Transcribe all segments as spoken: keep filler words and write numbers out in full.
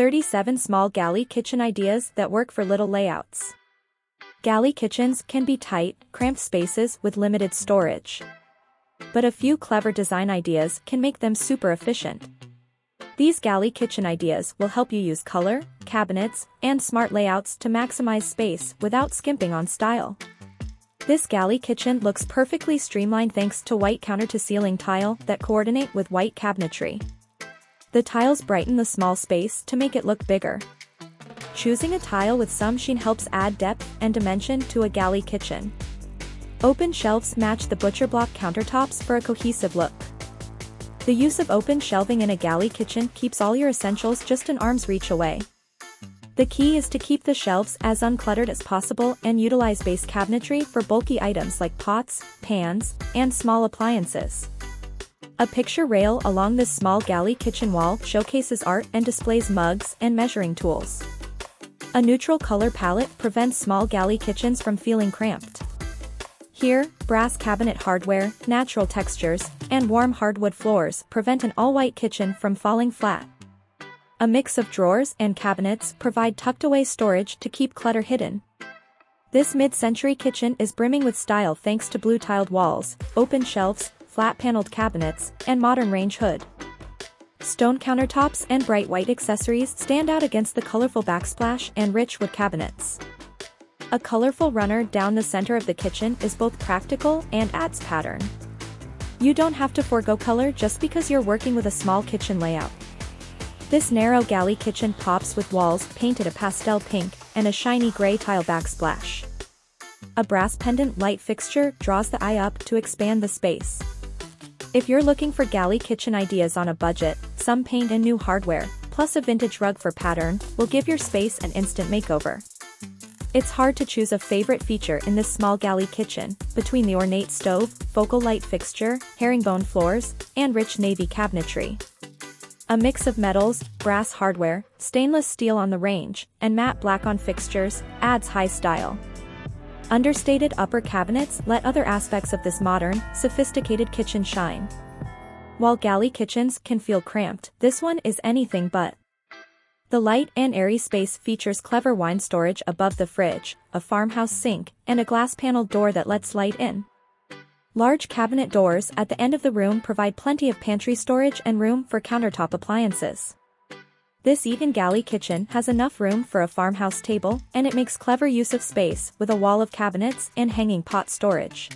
thirty-seven small galley kitchen ideas that work for little layouts. Galley kitchens can be tight, cramped spaces with limited storage. But a few clever design ideas can make them super efficient. These galley kitchen ideas will help you use color, cabinets, and smart layouts to maximize space without skimping on style. This galley kitchen looks perfectly streamlined thanks to white counter-to-ceiling tile that coordinate with white cabinetry. The tiles brighten the small space to make it look bigger. Choosing a tile with some sheen helps add depth and dimension to a galley kitchen. Open shelves match the butcher block countertops for a cohesive look. The use of open shelving in a galley kitchen keeps all your essentials just an arm's reach away. The key is to keep the shelves as uncluttered as possible and utilize base cabinetry for bulky items like pots, pans, and small appliances. A picture rail along this small galley kitchen wall showcases art and displays mugs and measuring tools. A neutral color palette prevents small galley kitchens from feeling cramped. Here, brass cabinet hardware, natural textures, and warm hardwood floors prevent an all-white kitchen from falling flat. A mix of drawers and cabinets provide tucked-away storage to keep clutter hidden. This mid-century kitchen is brimming with style thanks to blue-tiled walls, open shelves, flat-paneled cabinets, and modern range hood. Stone countertops and bright white accessories stand out against the colorful backsplash and rich wood cabinets. A colorful runner down the center of the kitchen is both practical and adds pattern. You don't have to forego color just because you're working with a small kitchen layout. This narrow galley kitchen pops with walls painted a pastel pink and a shiny gray tile backsplash. A brass pendant light fixture draws the eye up to expand the space. If you're looking for galley kitchen ideas on a budget, some paint and new hardware, plus a vintage rug for pattern, will give your space an instant makeover. It's hard to choose a favorite feature in this small galley kitchen, between the ornate stove, focal light fixture, herringbone floors, and rich navy cabinetry. A mix of metals, brass hardware, stainless steel on the range, and matte black on fixtures adds high style. Understated upper cabinets let other aspects of this modern, sophisticated kitchen shine. While galley kitchens can feel cramped, this one is anything but. The light and airy space features clever wine storage above the fridge, a farmhouse sink, and a glass-paneled door that lets light in. Large cabinet doors at the end of the room provide plenty of pantry storage and room for countertop appliances. This even galley kitchen has enough room for a farmhouse table, and it makes clever use of space with a wall of cabinets and hanging pot storage.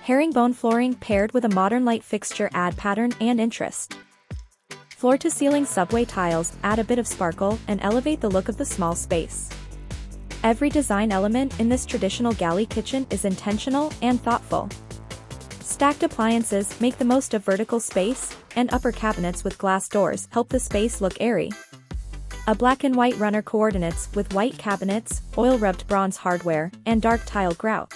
Herringbone flooring paired with a modern light fixture add pattern and interest. Floor-to-ceiling subway tiles add a bit of sparkle and elevate the look of the small space. Every design element in this traditional galley kitchen is intentional and thoughtful. Stacked appliances make the most of vertical space, and upper cabinets with glass doors help the space look airy. A black and white runner coordinates with white cabinets, oil-rubbed bronze hardware, and dark tile grout.